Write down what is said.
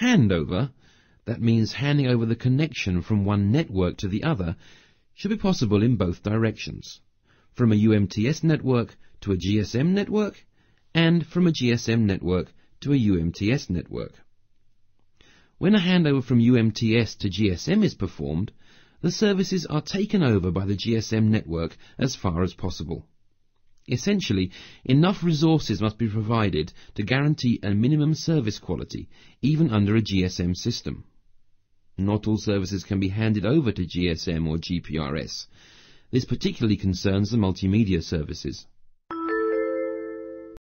handover, that means handing over the connection from one network to the other, should be possible in both directions, from a UMTS network to a GSM network, and from a GSM network to a UMTS network. When a handover from UMTS to GSM is performed, the services are taken over by the GSM network as far as possible. Essentially, enough resources must be provided to guarantee a minimum service quality, even under a GSM system. Not all services can be handed over to GSM or GPRS. This particularly concerns the multimedia services.